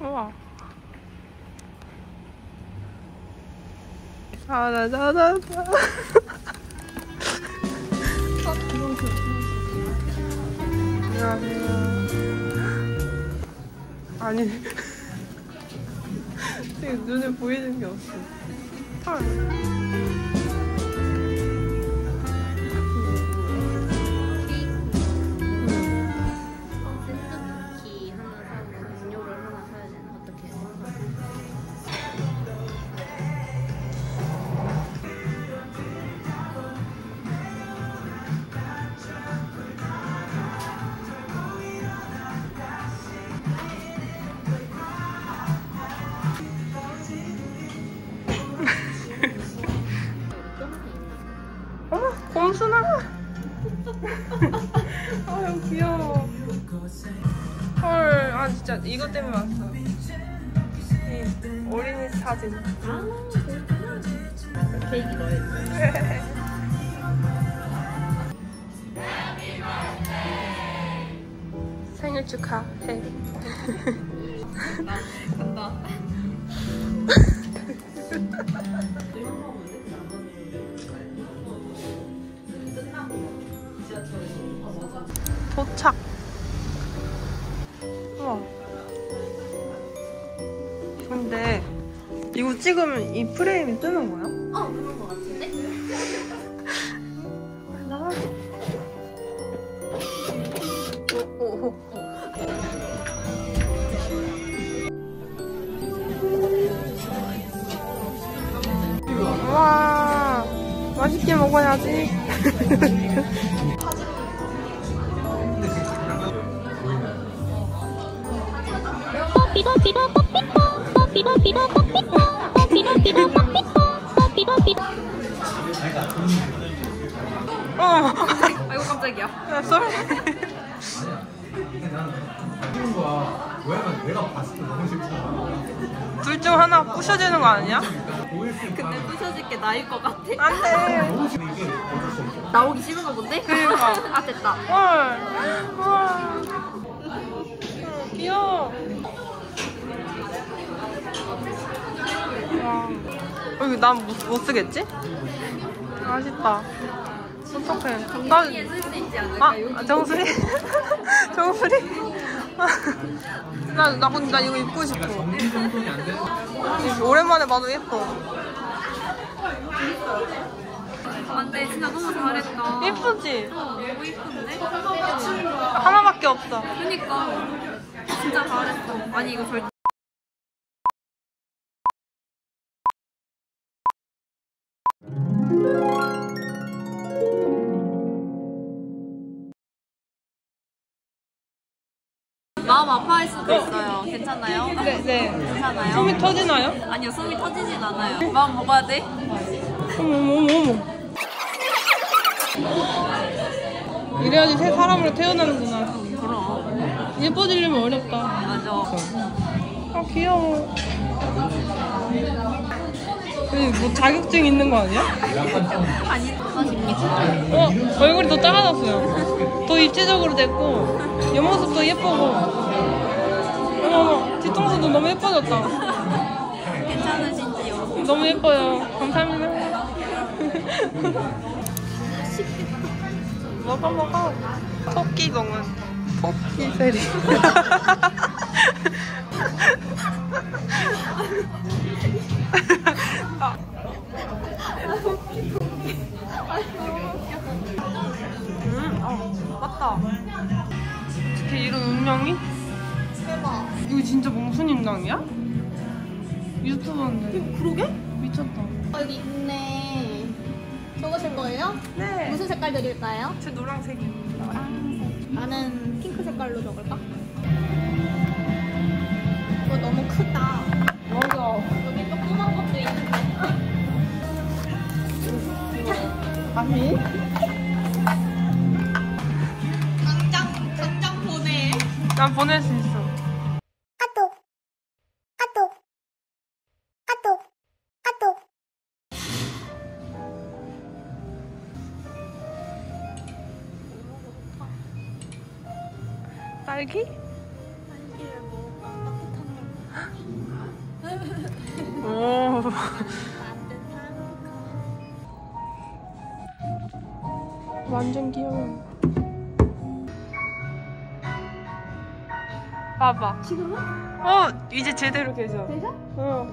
우와. 아, 나. 안녕하세요. 아니, 지금 눈에 보이는 게 없어. 헐. 곰순아! 아유 귀여워. 헐, 아 진짜 이것 때문에 왔어. 이 어린이 사진. 아, 케이크 넣어야지. 생일 축하해. 간다. 도착. 우와. 근데 이거 찍으면 이 프레임이 뜨는 거야? 어, 그런 거 같은데? 나와. 오오오. 우와. 맛있게 먹어야지. 아이고 깜짝이야. 쏘리. 둘 중 하나 부셔지는 거 아니야? 근데 부셔질 게 나일 것 같아. 안 돼. 나오기 싫은가 본데? 그러니까. 아 됐다. 헐. 와. 귀여워. 와. 이거 난 못 쓰겠지? 아쉽다. 어떡해. 나 쓸 수 있지 않을까? 아, 정수리? 정수리? 나 이거 입고 싶어. 오랜만에 봐도 예뻐. 근데 진짜 너무 잘했다. 예쁘지? 너무 예쁜데? 하나밖에 없어. 그니까. 진짜 잘했어. 아니, 이거 절대. 마음 아파할 수도 있어요. 괜찮나요? 네. 괜찮아요? 숨이 터지나요? 아니요, 숨이 터지진 않아요. 마음 먹어야 돼? 어머. 이래야지 새 사람으로 태어나는구나. 그럼. 예뻐지려면 어렵다. 맞아. 아, 귀여워. 뭐 자격증 있는 거 아니야? 아니, 얼굴이 더 작아졌어요. 더 입체적으로 됐고, 옆모습도 예쁘고. 어머, 뒤통수도 너무 예뻐졌다. 괜찮으신지요? 너무 예뻐요. 감사합니다. 먹어. 토끼공은 토끼세리. 맞다. 어떻게 이런 음영이? 대박. 이거 진짜 몽순인당이야? 유튜버인데. 이거 그러게? 미쳤다. 여기 있네. 적으신 거예요? 네. 무슨 색깔 드릴까요? 제 노란색입니다. 나는 핑크 색깔로 적을까? 이거 너무 크다. 맞아. 여기 조그만 것도 있는데. 아니? 난 보낼 수 있어. 카톡. 딸기? 딸기를 먹어. 따뜻한 거. 완전 귀여워. 봐봐. 지금은? 이제 제대로 계셔. 계셔?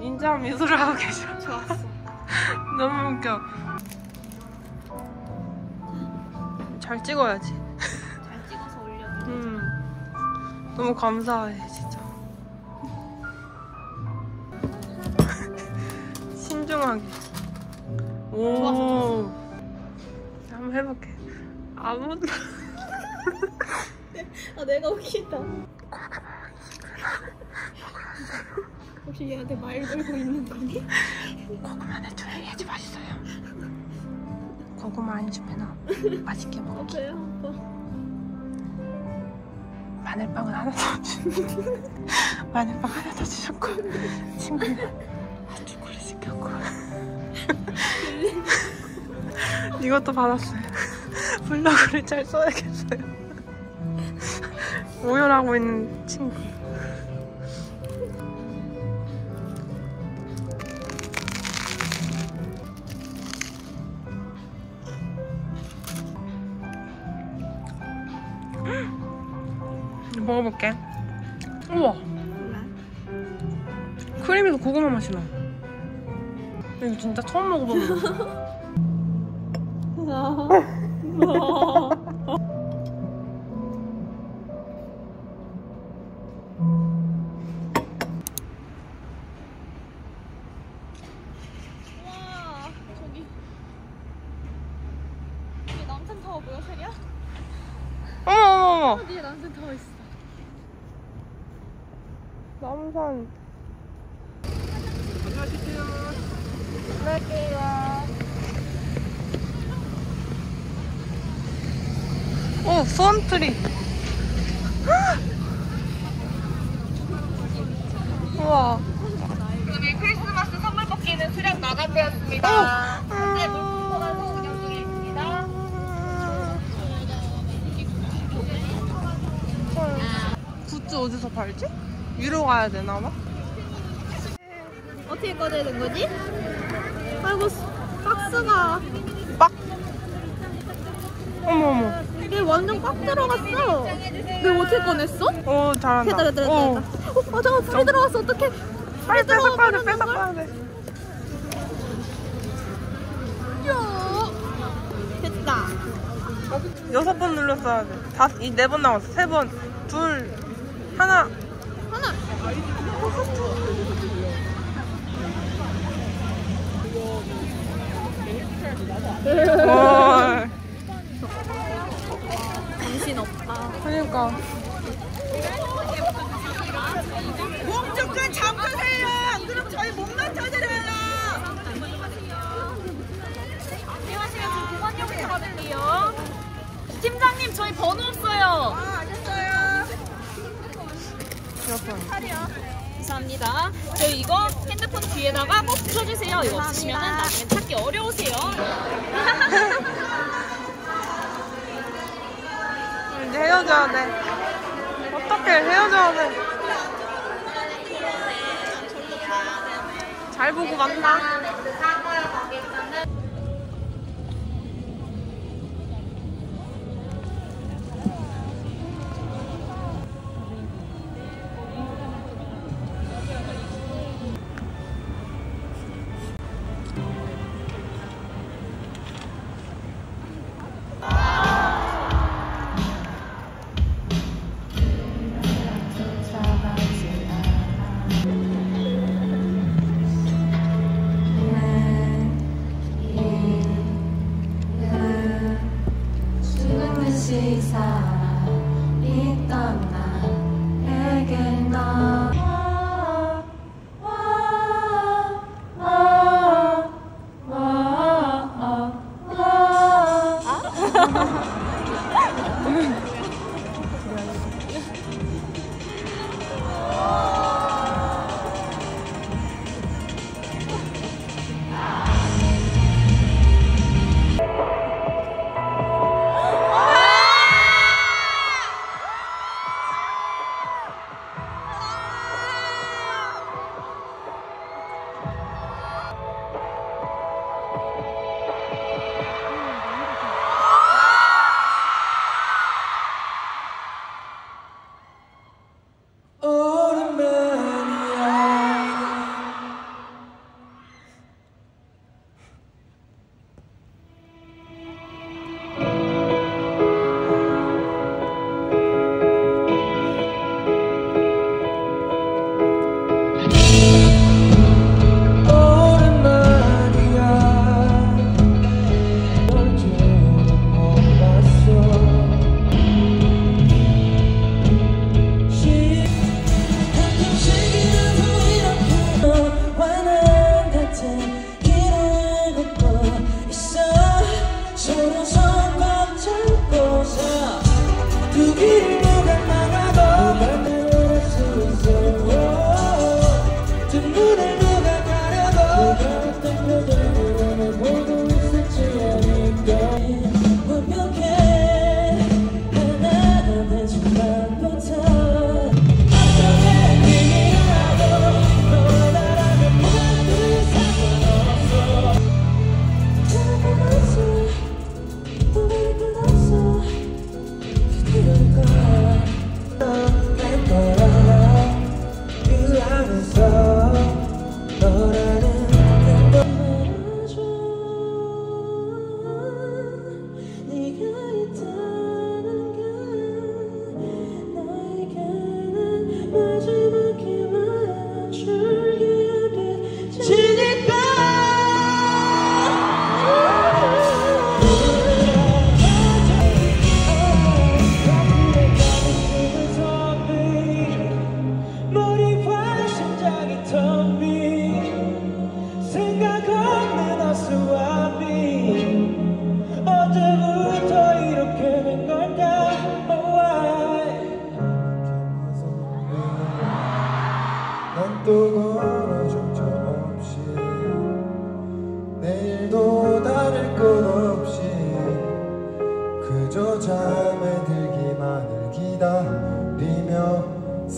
인자 미소를 하고 계셔. 좋았어. 너무 웃겨. 잘 찍어야지. 잘 찍어서 올려도 너무 감사해 진짜. 신중하게. 오. 좋았어. 한번 해볼게. 아무도. 내가 웃기다. 혹시 얘한테 말 걸고 있는 거니? 고구마는 조용해야지 맛있어요. 고구마 안 주면 맛있게 먹을게. 그래요? 마늘빵은 하나 더 주셨고 마늘빵 하나 더 주셨고 친구는 한 초콜릿 시켰고 이것도 받았어요. 블로그를 잘 써야겠어요. 오열하고 있는 친구. 먹어볼게. 우와. 크림에서 고구마 맛이 나. 이거 진짜 처음 먹어보는 거야. 남산. 안녕하세요. 안녕하세요. 오, 수원트리. 우와. 오늘 크리스마스 선물 뽑기는 수령 마감되었습니다. 현재 물품포가서 운영 중입니다. 굿즈 어디서 팔지? 위로 가야 되나 봐? 어떻게 꺼내는 거지? 아이고 박스가 빡! 어머어머 얘 완전 빡 들어갔어. 너 어떻게 꺼냈어? 오 잘한다. 기다려. 어 잠깐 불이 들어갔어. 어떡해. 빨리 빼서 빨리. 됐다. 6번 눌렀어야 돼. 이 4번 남았어. 3번 2 1 당신 오빠. 그러니까. 몸 좀 잠그세요. 안 그럼 저희 몸만 쳐드려요. 안녕하세요. 저 공원역이거든요. 팀장님 저희 번호 없어요. 아 알겠어요. 감사합니다. 저희 이거 핸드폰 뒤에다가 꼭 붙여주세요. 이거 없으면 나중에 찾기 어려우세요. 이제 헤어져야 돼. 어떻게 헤어져야 돼. 잘 보고 만나.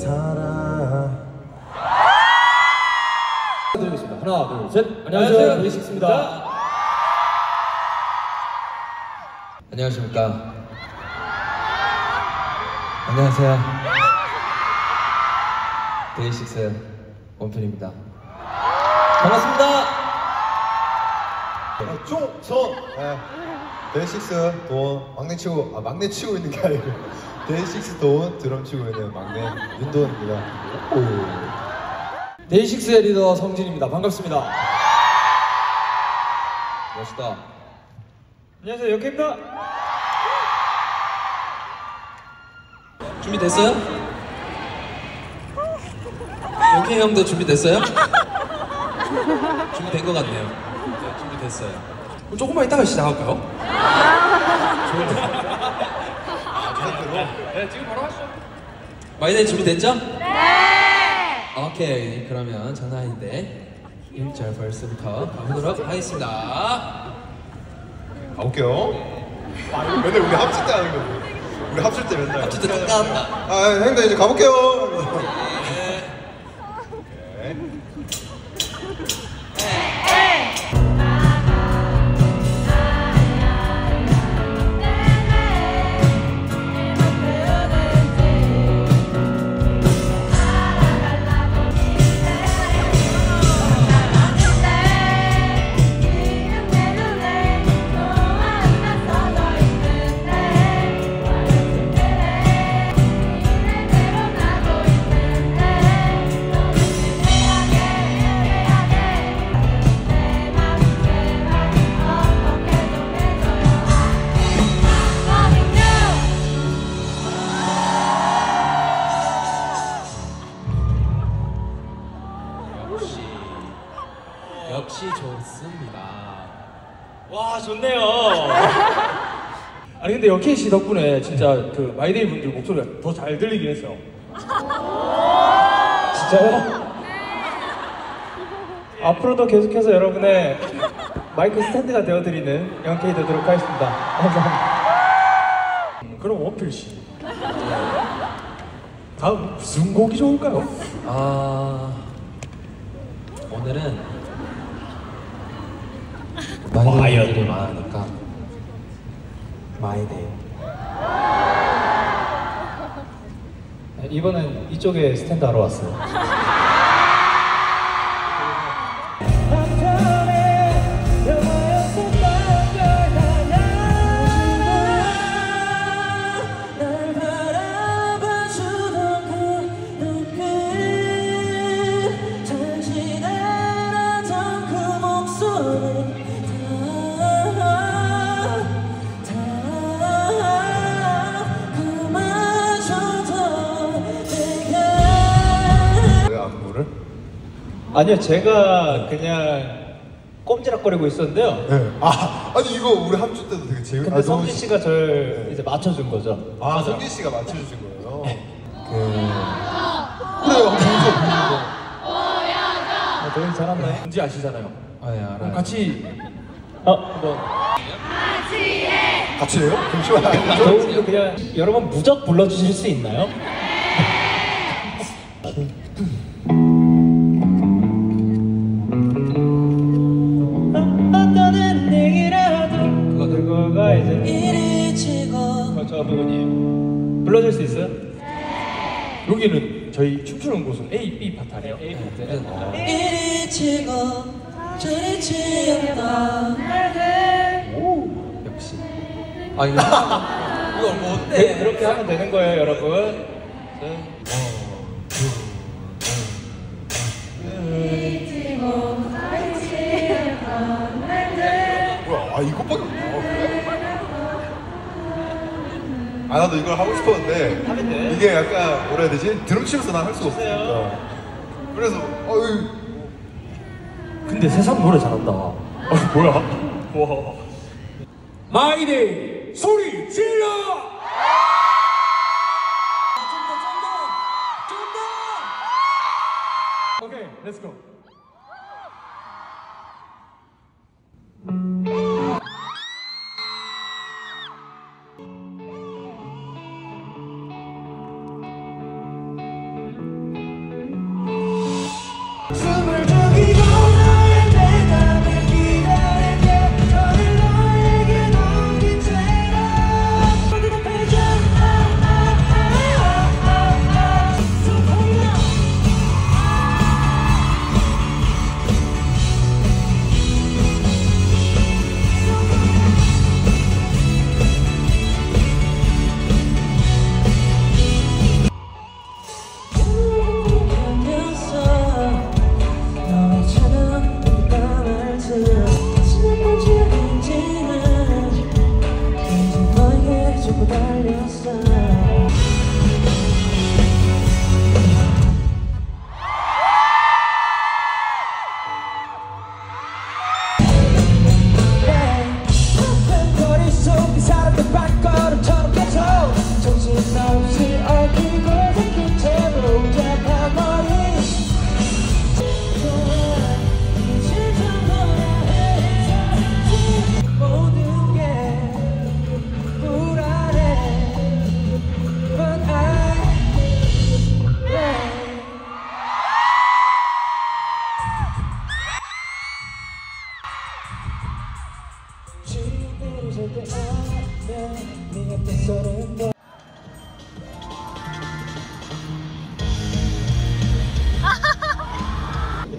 하나, 둘, 셋! 안녕하세요, 데이식스입니다. 안녕하십니까. 안녕하세요, 데이식스의 원필입니다. 반갑습니다. 종선! 데이식스 도운 막내치고, 막내치고 있는 게 아니고 데이식스 도운 드럼치고 있는 막내 윤도운입니다. 오. 데이식스의 리더 성진입니다. 반갑습니다. 멋있다. 안녕하세요, 영케이입니다. 준비됐어요? 영케이 형도 준비됐어요? 준비된 것 같네요. 네, 준비됐어요. 그럼 조금만 이따가 시작할까요? 좋은데요? 네, 지금 바로 하시죠. 마이데이 준비됐죠? 네! 오케이, 그러면 장난인데 1절 벌써부터 가보도록 하겠습니다. 가볼게요. 맨날 우리 합칠 때 하는 거고, 우리 합칠 때 맨날 합칠 때 똑같다. 아, 형들 이제 가볼게요. 오케이. 역시 좋습니다. 와, 좋네요. 아니 근데 영케이 씨 덕분에 진짜 그 마이데이 분들 목소리가 더 잘 들리긴 했어요. 진짜요? 앞으로도 계속해서 여러분의 마이크 스탠드가 되어드리는 영케이 되도록 하겠습니다. 감사합니다. 그럼 원필 씨, 다음 무슨 곡이 좋을까요? 오늘은 많은 일이 많으니까 마이데이. 이번엔 이쪽에 스탠드 하러 왔어요. 아니요, 제가 그냥 꼼지락거리고 있었는데요. 네. 아니 이거 우리 합주 때도 되게 재밌. 근데 성진 씨가 저를 이제 맞춰준 거죠. 성진 씨가 맞춰주신 거예요. 그래요. 동서 도운 잘한다. 뭔지 아시잖아요. 예, 알아요. 같이 한번. 같이 해요? 잠시만요. 도운도 그냥 여러분 무적 불러주실 수 있나요? 불러줄 수 있어요? 네. 여기는 저희 춤추는 곳은 A, B 파트 아니에요? A, B 파트. 이리 치고 저리 치였다. 오, 역시. 아, 이거 뭔데? 그렇게 하면 되는 거예요, 여러분. 네. 나도 이걸 하고 싶었는데 하는데? 이게 약간 뭐라 해야 되지? 드럼 치면서 난 할 수가 없으니까. 그래서 어이. 근데 세상 노래 잘한다. 아 뭐야? 와. 마이데이 소리 질러! 좀 더! 오케이, 렛츠고.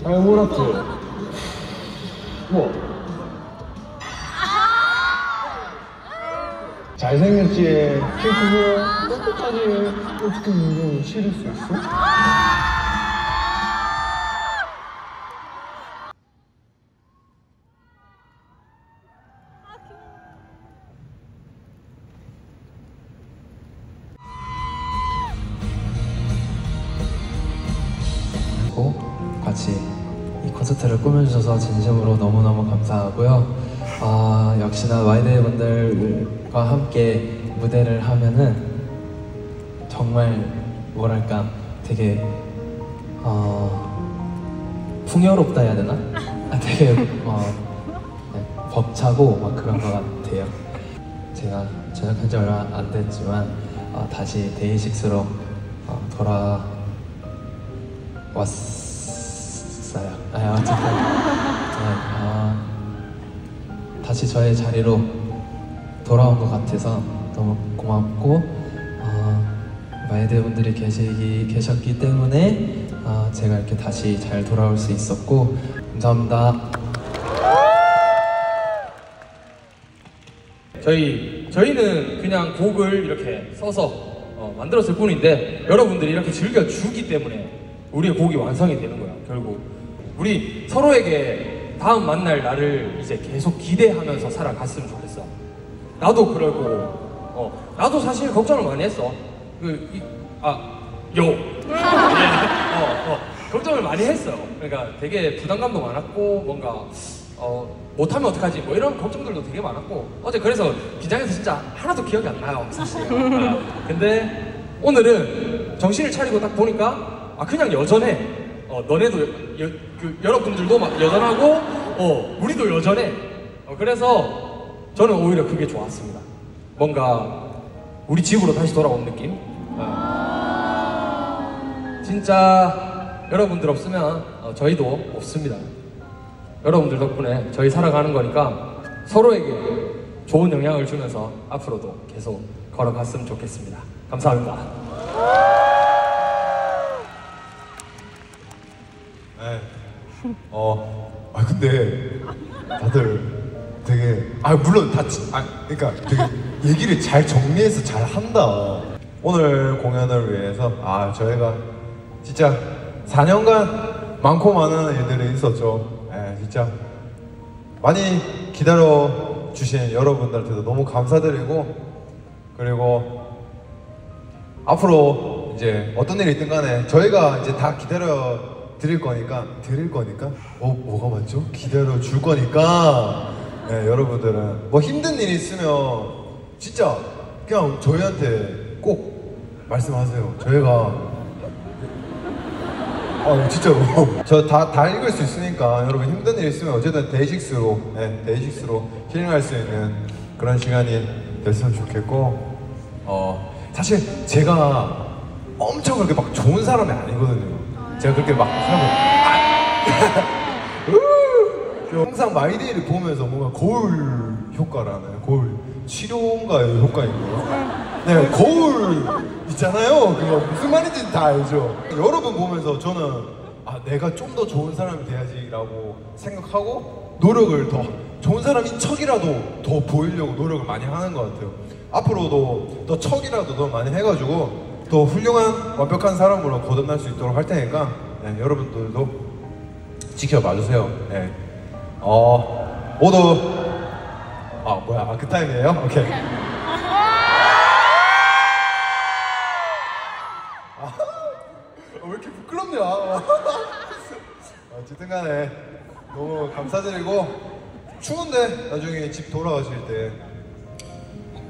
아이 몰랐지? 뭐? 잘생겼지? 키 크고 똑똑하지? 어떻게 이걸 싫을 수 있어? 같이 이 콘서트를 꾸며주셔서 진심으로 너무너무 감사하고요. 아 역시나 마이데이 분들과 함께 무대를 하면은 정말 뭐랄까 되게 풍요롭다 해야 되나? 되게 네, 벅차고 막 그런 것 같아요. 제가 전역한 지 얼마 안 됐지만 다시 데이식스로 돌아왔어요. 아, 어쨌든 다시 저의 자리로 돌아온 것 같아서 너무 고맙고 마이데이 분들이 계셨기 때문에 제가 이렇게 다시 잘 돌아올 수 있었고 감사합니다. 저희는 그냥 곡을 이렇게 써서 만들었을 뿐인데 여러분들이 이렇게 즐겨주기 때문에 우리의 곡이 완성이 되는 거야 결국. 우리 서로에게 다음 만날 나를 이제 계속 기대하면서 살아갔으면 좋겠어. 나도 그럴 거고, 나도 사실 걱정을 많이 했어. 걱정을 많이 했어. 그러니까 되게 부담감도 많았고, 뭔가 못하면 어떡하지? 뭐 이런 걱정들도 되게 많았고, 어제 그래서 긴장해서 진짜 하나도 기억이 안 나요, 사실. 근데 오늘은 정신을 차리고 딱 보니까 아 그냥 여전해. 너네도 여러분들도 막 여전하고 우리도 여전해. 그래서 저는 오히려 그게 좋았습니다. 뭔가 우리 집으로 다시 돌아온 느낌. 진짜 여러분들 없으면 저희도 없습니다. 여러분들 덕분에 저희 살아가는 거니까 서로에게 좋은 영향을 주면서 앞으로도 계속 걸어갔으면 좋겠습니다. 감사합니다. 근데 다들 되게 물론 다 그러니까 되게 얘기를 잘 정리해서 잘 한다. 오늘 공연을 위해서 저희가 진짜 4년간 많고 많은 일들이 있었죠. 진짜 많이 기다려 주신 여러분들한테도 너무 감사드리고 그리고 앞으로 이제 어떤 일이 있든 간에 저희가 이제 다 기다려 드릴 거니까 뭐가 맞죠? 기다려 줄 거니까 네, 여러분들은 뭐 힘든 일이 있으면 진짜 그냥 저희한테 꼭 말씀하세요. 저희가 진짜 저 다 읽을 수 있으니까 여러분 힘든 일 있으면 어쨌든 데이식스로 네, 데이식스로 힐링할 수 있는 그런 시간이 됐으면 좋겠고 사실 제가 엄청 그렇게 막 좋은 사람이 아니거든요. 제가 그렇게 막 항상 마이데이를 보면서 뭔가 거울 효과라나요? 거울 치료인가요? 효과인가요? 네, 거울 있잖아요. 그거 무슨 말인지 다 알죠. 여러분 보면서 저는 아 내가 좀 더 좋은 사람이 돼야지라고 생각하고 노력을 더 좋은 사람인 척이라도 더 보이려고 노력을 많이 하는 것 같아요. 앞으로도 더 척이라도 더 많이 해가지고 더 훌륭한 완벽한 사람으로 거듭날 수 있도록 할 테니까 네, 여러분들도 지켜봐 주세요. 네. 오도 아 뭐야 그 타임이에요? 오케이. 왜 이렇게 부끄럽냐. 어쨌든 간에 너무 감사드리고 추운데 나중에 집 돌아가실 때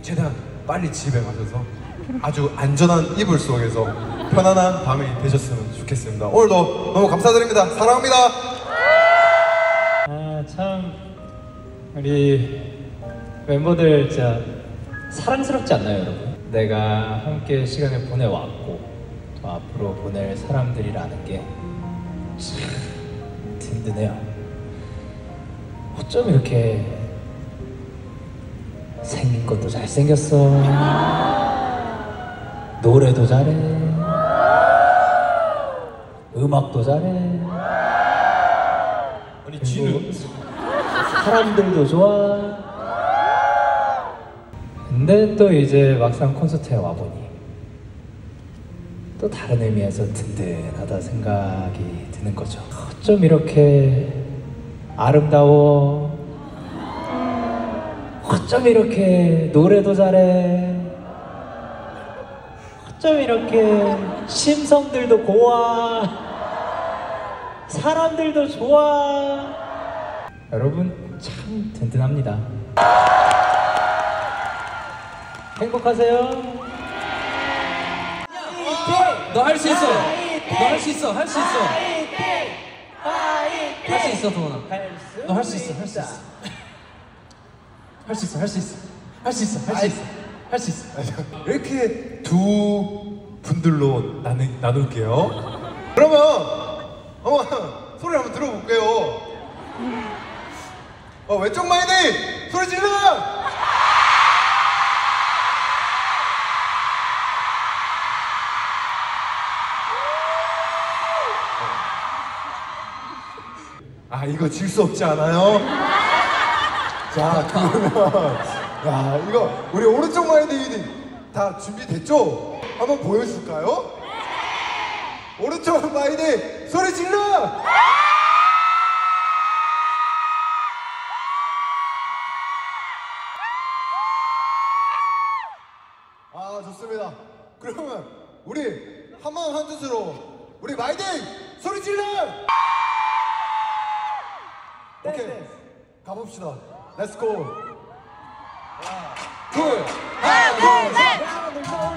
최대한 빨리 집에 가셔서 아주 안전한 이불 속에서 편안한 밤이 되셨으면 좋겠습니다. 오늘도 너무 감사드립니다. 사랑합니다. 아 참 우리 멤버들 진짜 사랑스럽지 않나요 여러분? 내가 함께 시간을 보내왔고 앞으로 보낼 사람들이라는 게 참 든든해요. 어쩜 이렇게 생긴 것도 잘생겼어, 노래도 잘해, 음악도 잘해, 아니 진우 사람들도 좋아. 근데 또 이제 막상 콘서트에 와보니 또 다른 의미에서 든든하다 생각이 드는 거죠. 어쩜 이렇게 아름다워, 어쩜 이렇게 노래도 잘해, 어쩜 이렇게 심성들도 고와, 사람들도 좋아. 여러분 참 든든합니다. 행복하세요. 너 할 수 있어. 너 할 수 있어. 할 수 있어. 할 수 있어, 도훈아. 너 할 수 있어. 할 수 있어. 할 수 있어. 할 수 있어. 할 수 있어. 할 수 있어. 할 수 있어. 이렇게 두 분들로 나눌게요. 그러면 소리 한번 들어볼게요. 왼쪽 마이데이 소리 질러. 아 이거 질 수 없지 않아요? 자 그러면 야 이거 우리 오른쪽 마이데이 다 준비됐죠? 한번 보여줄까요? 오른쪽 마이데이 소리 질러! 아 좋습니다. 그러면 우리 한 마음 한 뜻으로 우리 마이데이 소리 질러! 오케이 가봅시다. Let's go. 1, 2, 3, 4.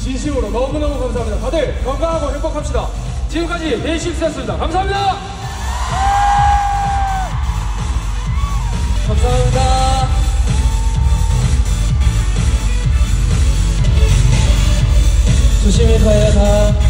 진심으로 너무너무 감사합니다. 다들 건강하고 행복합시다. 지금까지 데이식스였습니다. 감사합니다. 감사합니다. 조심히 가야 다.